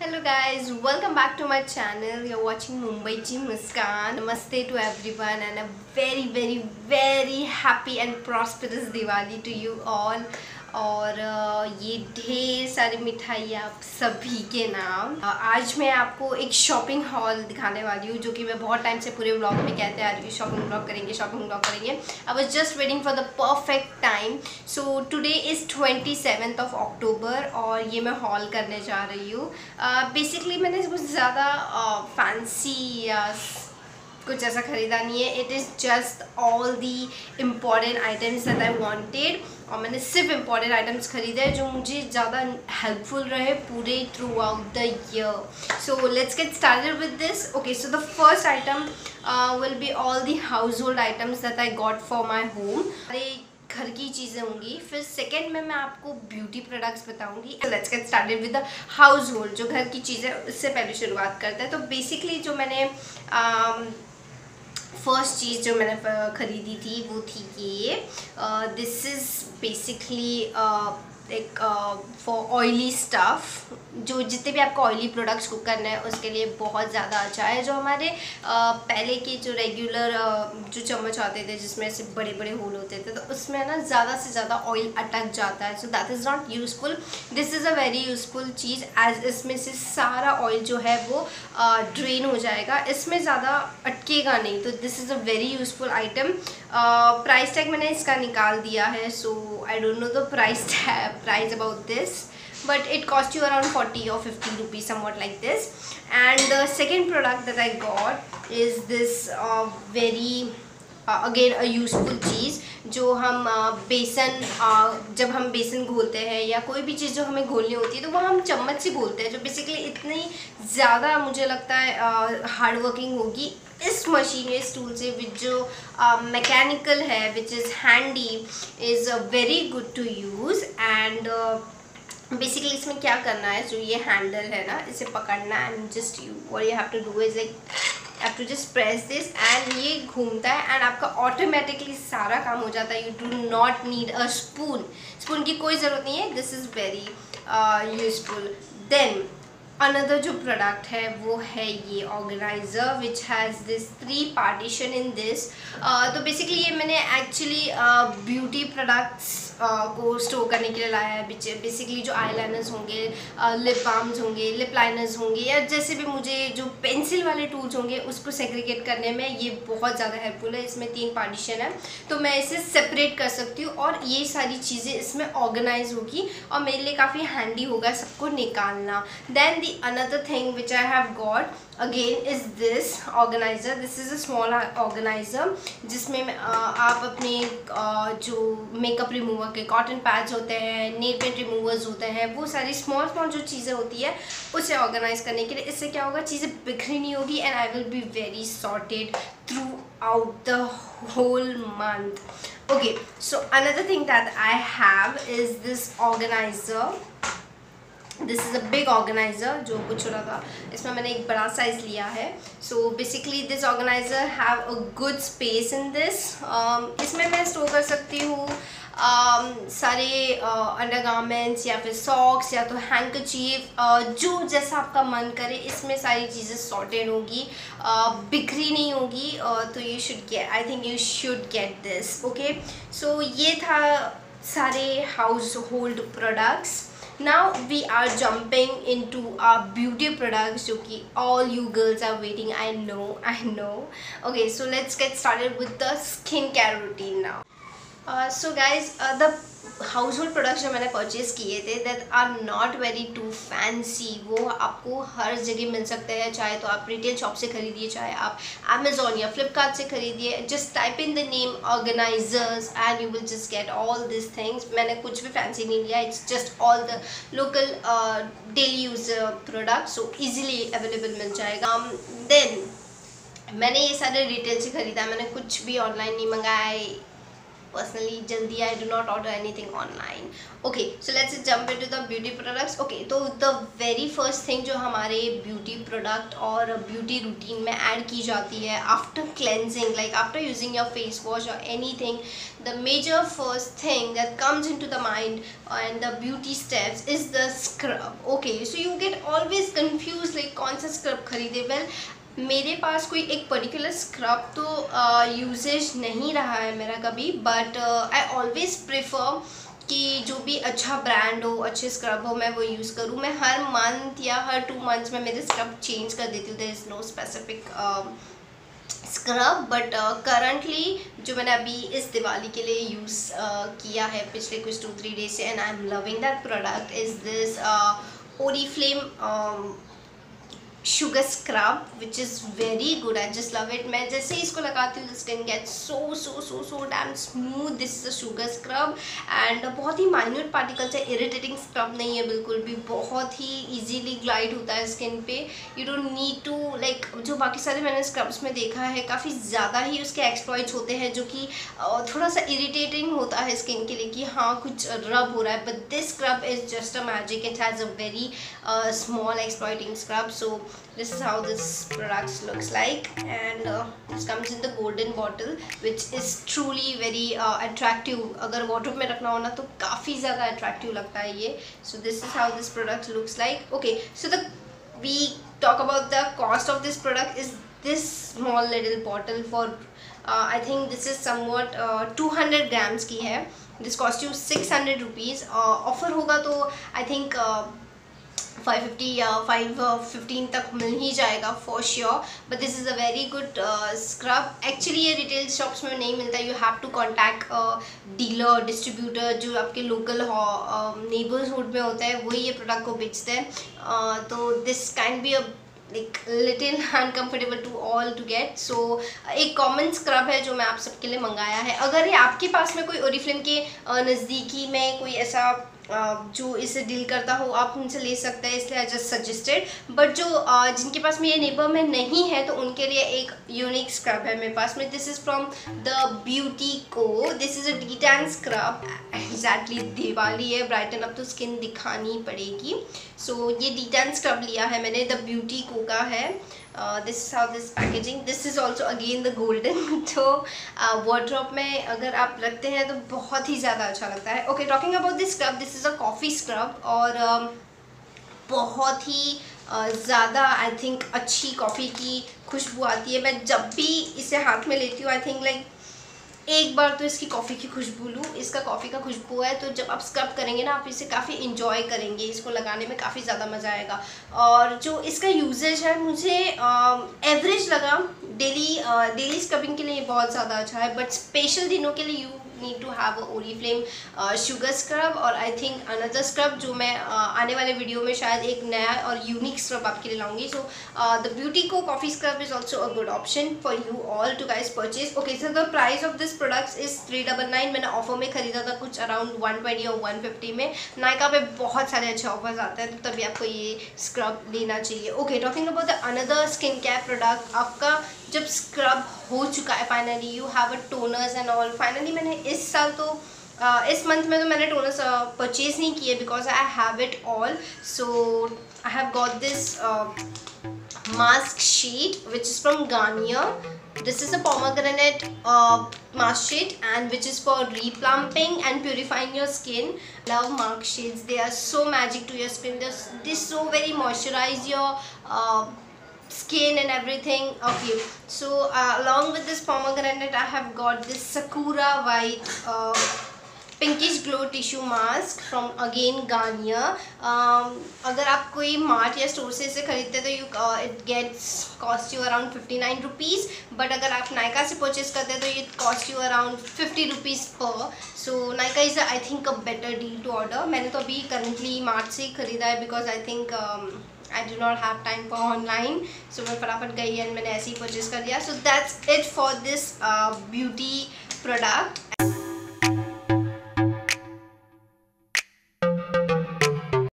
Hello guys, welcome back to my channel. You're watching Mumbaichi Muskan. Namaste to everyone and a very, very, very happy and prosperous Diwali to you all. और ये ढेर सारी मिठाइयाँ आप सभी के नाम. आज मैं आपको एक शॉपिंग हॉल दिखाने वाली हूँ जो कि मैं बहुत टाइम से पूरे व्लॉग में कहते हैं आज शॉपिंग व्लॉग करेंगे. I was just waiting for the perfect time. So today is 27th of October और ये मैं हॉल करने जा रही हूँ. बेसिकली मैंने कुछ ज़्यादा फैंसी कुछ ऐसा ख़रीदा नहीं है. It is just all the important items that I wanted और मैंने सिर्फ इम्पॉर्टेंट आइटम्स ख़रीदे जो मुझे ज़्यादा हेल्पफुल रहे पूरे throughout the year. So let's get started with this. Okay, so the first item will be all the household items that I got for my home. अरे घर की चीज़ें होंगी. फिर सेकेंड में मैं आपको ब्यूटी प्रोडक्ट्स बताऊंगी. Let's get started with the household जो घर की चीज़ें, उससे पहले शुरुआत करते हैं. तो बेसिकली जो मैंने फर्स्ट चीज़ जो मैंने ख़रीदी थी वो थी ये. दिस इज़ बेसिकली एक फॉर ऑयली स्टफ़. जो जितने भी आपको ऑयली प्रोडक्ट्स कुक करना है उसके लिए बहुत ज़्यादा अच्छा है. जो हमारे पहले के जो रेगुलर जो चम्मच आते थे जिसमें ऐसे बड़े बड़े होल होते थे तो उसमें ना ज़्यादा से ज़्यादा ऑयल अटक जाता है. So that is not useful. This is a very useful चीज़ एज इसमें से सारा ऑयल जो है वो ड्रेन हो जाएगा, इसमें ज़्यादा अटकेगा नहीं. तो this is a very useful item. Price tag मैंने इसका निकाल दिया है. So I don't know the price about this, but it cost you around 40 or 50 rupees, somewhat like this. And the second product that I got is this very again a useful चीज़ जो हम बेसन जब हम बेसन घोलते हैं या कोई भी चीज़ जो हमें घोलनी होती है तो वो हम चम्मच से घोलते हैं. जो बेसिकली इतनी ज़्यादा मुझे लगता है हार्ड वर्किंग होगी इस मशीन या इस टूल से विच जो मैकेनिकल है which is handy is very good to use. And basically इसमें क्या करना है, जो ये हैंडल है ना इसे पकड़ना and just you what you have to do is like You have to just press this and ये घूमता है and आपका automatically सारा काम हो जाता है. You do not need a spoon. Spoon की कोई ज़रूरत नहीं है. This is very useful. Then another जो प्रोडक्ट है वो है ये organiser which has this 3 partition in this. तो बेसिकली ये मैंने एक्चुअली ब्यूटी प्रोडक्ट्स को स्टोर करने के लिए लाया है. बेसिकली जो आई लाइनर्स होंगे, लिप बाम्स होंगे, लिप लाइनर्स होंगे या जैसे भी मुझे जो पेंसिल वाले टूल्स होंगे उसको सेग्रीगेट करने में ये बहुत ज़्यादा हेल्पफुल है. इसमें 3 पार्टीशन है तो मैं इसे सेपरेट कर सकती हूँ और ये सारी चीज़ें इसमें ऑर्गेनाइज होगी और मेरे लिए काफ़ी हैंडी होगा सबको निकालना. Then the another thing which I have got again is this organiser. This is a small organiser जिसमें आप अपने जो मेकअप रिमूवर के कॉटन पैड्स होते हैं, नेल पेंट रिमूवर्स होते हैं, वो सारी स्मॉल जो चीज़ें होती है उसे ऑर्गेनाइज करने के लिए. इससे क्या होगा, चीज़ें बिखरी नहीं होगी and I will be very sorted throughout the whole month. Okay, so another thing that I have is this organiser. This is a big organiser जो कुछ हो रहा था इसमें मैंने एक बड़ा साइज़ लिया है. So basically this organiser have a good space in this. इसमें मैं स्टोर कर सकती हूँ सारे अंडरगार्मेंट्स या फिर सॉक्स या तो हैंकरचीफ, जो जैसा आपका मन करे. इसमें सारी चीज़ें सॉर्टेड होगी, बिखरी नहीं होगी. तो you should get, I think you should get this. Okay, so ये था सारे household products. Now we are jumping into our beauty products जो कि all you girls are waiting. I know. Okay, so let's get started with the skincare routine now. So guys, the household products जो मैंने purchase किए थे that are not very too fancy. वो आपको हर जगह मिल सकते हैं, चाहे तो आप रिटेल शॉप से खरीदिए, चाहे आप अमेजोन या फ्लिपकार्ट से खरीदिए. Just type in the name organisers and you will just get all this things. मैंने कुछ भी फैंसी नहीं लिया. It's just all the local daily use product, so easily available मिल जाएगा. देन मैंने ये सारे रिटेल से ख़रीदा, मैंने कुछ भी ऑनलाइन नहीं मंगाया. personally jaldi I do not order anything online. Okay, so let's jump into the beauty products. Okay, so the very first thing जो हमारे beauty product और beauty routine में add की जाती है after cleansing, like after using your face wash or anything, the major first thing that comes into the mind and the beauty steps is the scrub. Okay, so you get always confused like कौन सा scrub खरीदे. Well, मेरे पास कोई एक particular scrub तो usage नहीं रहा है मेरा कभी, बट आई ऑलवेज़ प्रेफर कि जो भी अच्छा ब्रांड हो, अच्छे स्क्रब हो, मैं वो यूज़ करूँ. मैं हर मंथ या हर 2 मंथ्स में मेरे स्क्रब चेंज कर देती हूँ. There is no specific scrub, but currently जो मैंने अभी इस दिवाली के लिए यूज़ किया है पिछले कुछ 2-3 डेज से, and I am loving that product, is this Oriflame Sugar Scrub, which is very good. I just love it. मैं जैसे इसको लगाती हूँ the skin gets so damn smooth. This is a Sugar Scrub and बहुत ही minute particles है, irritating scrub नहीं है बिल्कुल भी, बहुत ही easily glide होता है skin पे. You don't need to like जो बाकी सारे मैंने scrubs में देखा है काफ़ी ज़्यादा ही उसके exploits होते हैं जो कि थोड़ा सा irritating होता है skin के लिए कि हाँ कुछ rub हो रहा है, but this scrub is just a magic. It has a very small exploiting scrub, so this is how this product looks like, and this comes in the golden bottle, which is truly very attractive. अगर wardrobe में रखना हो ना तो काफ़ी ज़्यादा attractive लगता है ये. So this is how this product looks like. Okay, so we talk about the cost of this product is this small little bottle for I think this is somewhat 200 grams की है. This cost you 600 rupees. Offer होगा तो I think 550 या 515 तक मिल ही जाएगा for sure. But this is a very good scrub. Actually ये रिटेल शॉप्स में नहीं मिलता. You have to contact dealer, distributor जो आपके लोकल नेबरहुड में होता है, वही ये प्रोडक्ट को बेचते हैं. तो this can be a like little uncomfortable to all to get. So एक कॉमन स्क्रब है जो मैं आप सबके लिए मंगाया है. अगर ये आपके पास में कोई ओरिफ्लेम के नज़दीकी में कोई ऐसा जो इससे डील करता हो, आप उनसे ले सकते हैं, इसलिए आई जस्ट सजेस्टेड. बट जो जिनके पास में ये नेबर में नहीं है तो उनके लिए एक यूनिक स्क्रब है मेरे पास में. This is from the beauty co. This is a detan scrub. Exactly Diwali है, ब्राइटन अप तो स्किन दिखानी पड़ेगी. सो ये डिटैन स्क्रब लिया है मैंने, द ब्यूटी को का है. This is how this packaging. This is also again the golden. तो वार्डरोब में अगर आप रखते हैं तो बहुत ही ज़्यादा अच्छा लगता है. Okay, talking about this scrub, this is a coffee scrub और बहुत ही ज़्यादा आई थिंक अच्छी कॉफ़ी की खुशबू आती है. मैं जब भी इसे हाथ में लेती हूँ आई थिंक लाइक एक बार तो इसकी कॉफ़ी की खुशबू लूँ. इसका कॉफ़ी का खुशबू है, तो जब आप स्क्रब करेंगे ना आप इसे काफ़ी इंजॉय करेंगे, इसको लगाने में काफ़ी ज़्यादा मज़ा आएगा. और जो इसका यूजेज है मुझे एवरेज लगा. डेली स्क्रबिंग के लिए बहुत ज़्यादा अच्छा है, बट स्पेशल दिनों के लिए you need to have a Oriflame sugar scrub. और आई थिंक अनदर स्क्रब जो मैं आने वाले वीडियो में शायद एक नया और यूनिक स्क्रब आपके लिए लाऊंगी. So the beauty co coffee scrub is also a good option for you all to guys purchase. Okay, so the price of this products is 399. मैंने ऑफर में खरीदा था कुछ अराउंड 120 और 150 में. नायका पे बहुत सारे अच्छे ऑफर्स आते हैं, तो तभी आपको ये स्क्रब लेना चाहिए. Okay, talking about the another skin care product. आपका जब स्क्रब हो चुका है finally, you have a toners and all. Finally मैंने इस साल तो इस मंथ में तो मैंने टोनर्स परचेज़ नहीं किए because I have it all. So I have got this mask sheet which is from Garnier. This is a pomegranate mask sheet and which is for replumping and purifying your skin. Love mask sheets, they are so magic to your skin. They so very moisturize your skin and everything. Okay, so along with this pomegranate I have got this sakura white pinkish glow tissue mask from again Garnier. अगर आप कोई mart या store से इसे खरीदते तो you it gets cost you around 59 rupees, but अगर आप नायका से परचेज करते हैं तो ये कॉस्ट यू अराउंड 50 रुपीज़ पर. So Nykaa is I think a better deal to order. मैंने तो अभी करंटली मार्ट से ही खरीदा है because I think I do not have time for online, so मैं फटाफट गई एंड मैंने ऐसे ही परचेज़ कर लिया. So that's it for this beauty product.